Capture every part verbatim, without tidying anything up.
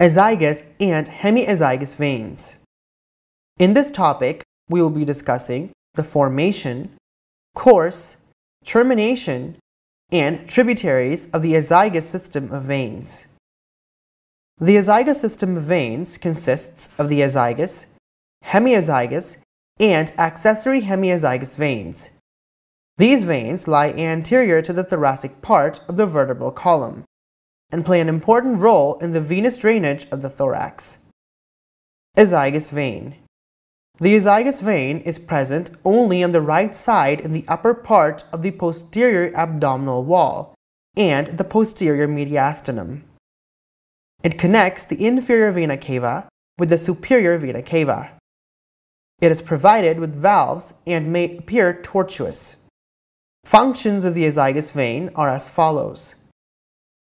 azygous and hemiazygous veins. In this topic, we will be discussing the formation, course, termination, and tributaries of the azygous system of veins. The azygous system of veins consists of the azygous, hemiazygous, and accessory hemiazygous veins. These veins lie anterior to the thoracic part of the vertebral column and play an important role in the venous drainage of the thorax. Azygous vein. The azygous vein is present only on the right side in the upper part of the posterior abdominal wall and the posterior mediastinum. It connects the inferior vena cava with the superior vena cava. It is provided with valves and may appear tortuous. Functions of the azygous vein are as follows.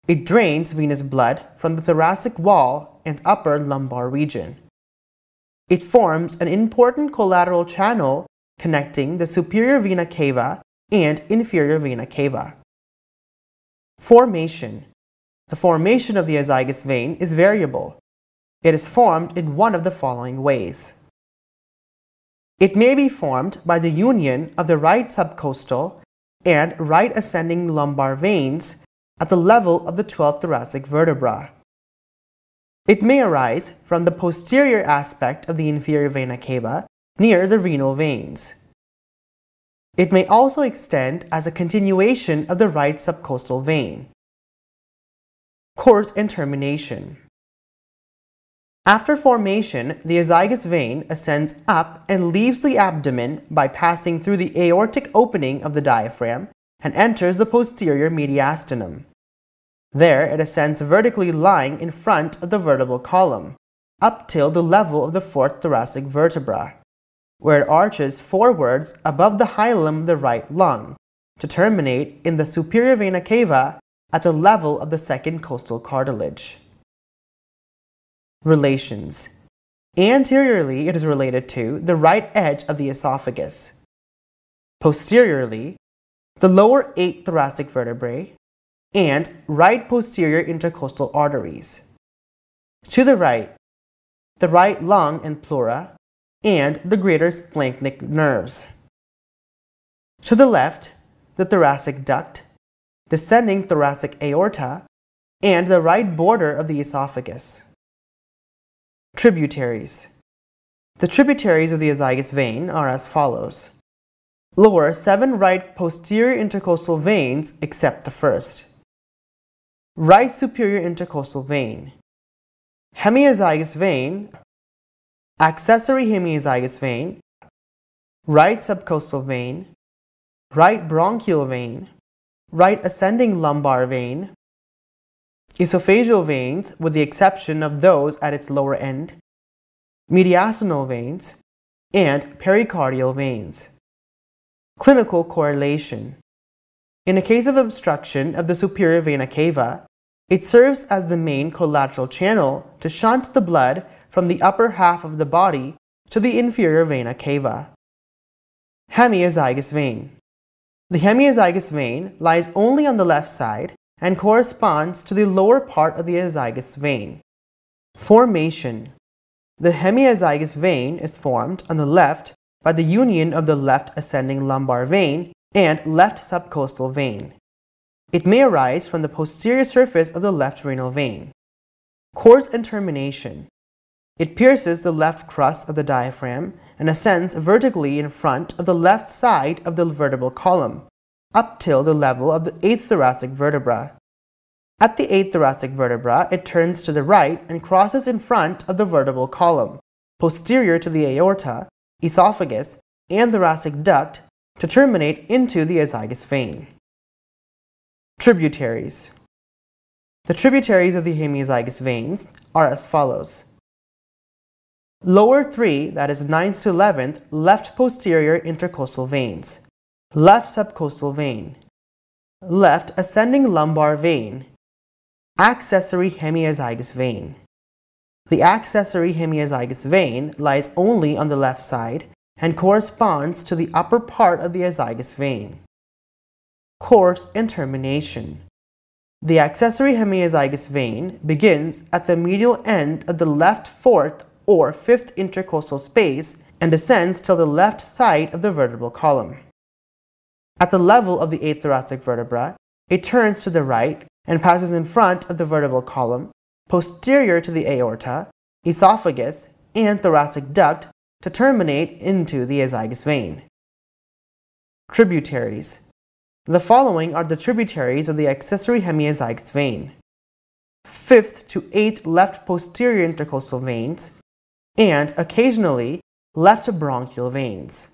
It drains venous blood from the thoracic wall and upper lumbar region. It forms an important collateral channel connecting the superior vena cava and inferior vena cava. Formation. The formation of the azygous vein is variable. It is formed in one of the following ways. It may be formed by the union of the right subcostal and right ascending lumbar veins at the level of the twelfth thoracic vertebra. It may arise from the posterior aspect of the inferior vena cava near the renal veins. It may also extend as a continuation of the right subcostal vein. Course and termination. After formation, the azygous vein ascends up and leaves the abdomen by passing through the aortic opening of the diaphragm and enters the posterior mediastinum. There, it ascends vertically lying in front of the vertebral column, up till the level of the fourth thoracic vertebra, where it arches forwards above the hilum of the right lung, to terminate in the superior vena cava at the level of the second costal cartilage. Relations. Anteriorly, it is related to the right edge of the esophagus. Posteriorly, the lower eight thoracic vertebrae and right posterior intercostal arteries. To the right, the right lung and pleura and the greater splanchnic nerves. To the left, the thoracic duct, descending thoracic aorta, and the right border of the esophagus. Tributaries. The tributaries of the azygous vein are as follows. Lower seven right posterior intercostal veins except the first. Right superior intercostal vein. Hemiazygous vein. Accessory hemiazygous vein. Right subcostal vein. Right bronchial vein. Right ascending lumbar vein. Esophageal veins with the exception of those at its lower end. Mediastinal veins. And pericardial veins. Clinical correlation. In a case of obstruction of the superior vena cava, it serves as the main collateral channel to shunt the blood from the upper half of the body to the inferior vena cava. Hemiazygous vein. The hemiazygous vein lies only on the left side and corresponds to the lower part of the azygous vein. Formation. The hemiazygous vein is formed on the left by the union of the left ascending lumbar vein and left subcostal vein. It may arise from the posterior surface of the left renal vein. Course and termination. It pierces the left crust of the diaphragm and ascends vertically in front of the left side of the vertebral column, up till the level of the eighth thoracic vertebra. At the eighth thoracic vertebra, it turns to the right and crosses in front of the vertebral column, posterior to the aorta, esophagus, and thoracic duct to terminate into the azygous vein. Tributaries. The tributaries of the hemiazygous veins are as follows. Lower three, that is ninth to eleventh, left posterior intercostal veins, left subcostal vein, left ascending lumbar vein, accessory hemiazygous vein. The accessory hemiazygous vein lies only on the left side and corresponds to the upper part of the azygous vein. Course and termination. The accessory hemiazygous vein begins at the medial end of the left fourth or fifth intercostal space and descends till the left side of the vertebral column. At the level of the eighth thoracic vertebra, it turns to the right and passes in front of the vertebral column, posterior to the aorta, esophagus, and thoracic duct to terminate into the azygous vein. Tributaries. The following are the tributaries of the accessory hemiazygous vein: fifth to eighth left posterior intercostal veins, and occasionally left bronchial veins.